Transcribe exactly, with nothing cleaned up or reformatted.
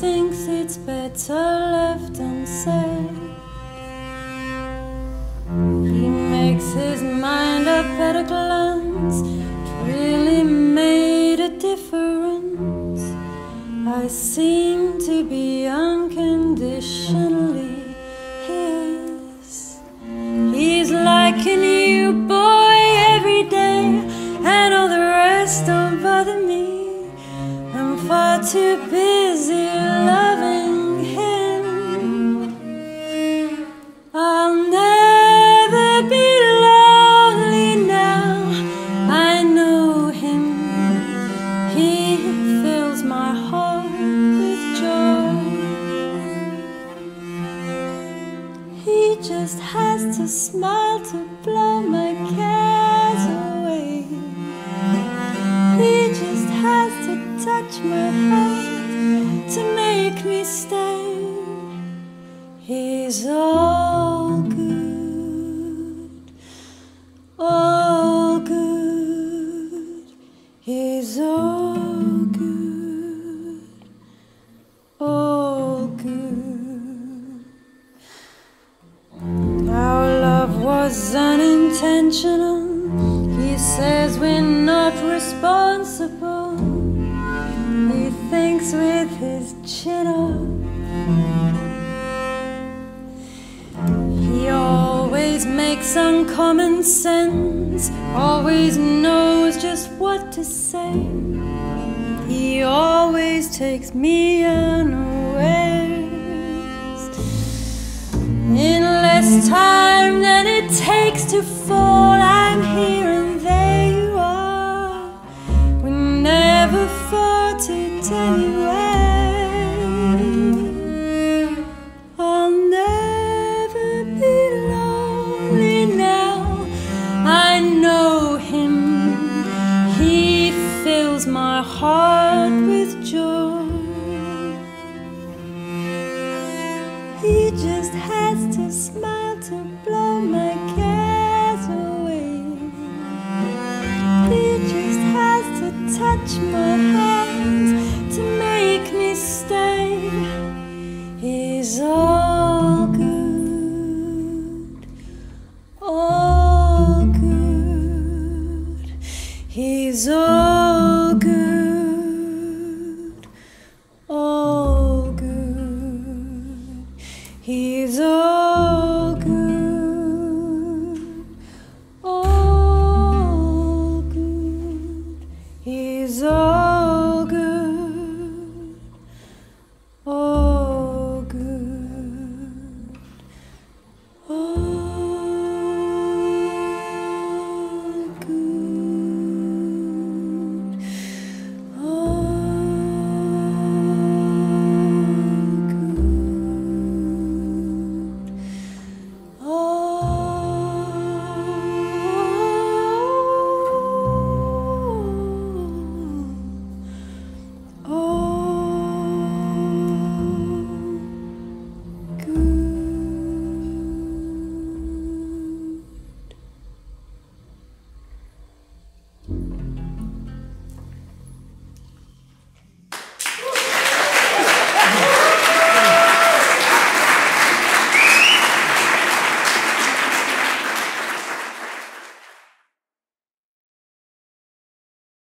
thinks it's better left unsaid. He makes his mind up at a glance. It really made a difference. I seem to be unconditionally his. He's like a new boy every day, and all the rest don't bother me. I'm far too busy loving him. I'll never be lonely now. I know him. He fills my heart with joy. He just has to smile to blow my cares away. He just has to touch my hand to make me stay. He's all good, all good. He's all good, all good. Our love was unintentional. He says we're not responsible. Thinks with his chin up. He always makes uncommon sense, always knows just what to say. He always takes me unawares. In less time than it takes to fall, I'm here and there you are. We never fall to tell you where. I'll never be lonely now. I know him. He fills my heart with joy. He just has to smile to blow my cares away. He just has to touch my heart to make me stay. He's all good, all good. He's all good, all